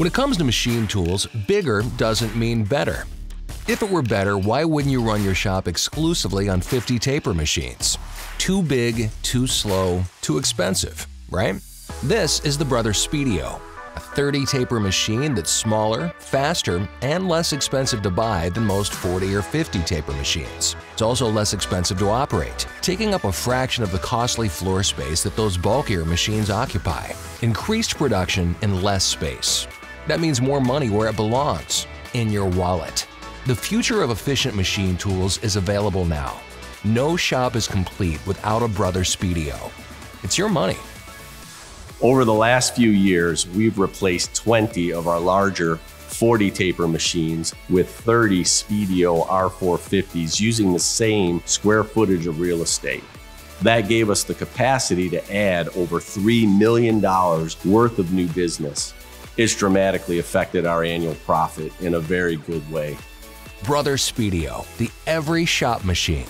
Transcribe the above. When it comes to machine tools, bigger doesn't mean better. If it were better, why wouldn't you run your shop exclusively on 50 taper machines? Too big, too slow, too expensive, right? This is the Brother Speedio, a 30 taper machine that's smaller, faster, and less expensive to buy than most 40 or 50 taper machines. It's also less expensive to operate, taking up a fraction of the costly floor space that those bulkier machines occupy. Increased production in less space. That means more money where it belongs, in your wallet. The future of efficient machine tools is available now. No shop is complete without a Brother Speedio. It's your money. Over the last few years, we've replaced 20 of our larger 40 taper machines with 30 Speedio R450s using the same square footage of real estate. That gave us the capacity to add over $3 million worth of new business. It's dramatically affected our annual profit in a very good way. Brother Speedio, the every shop machine.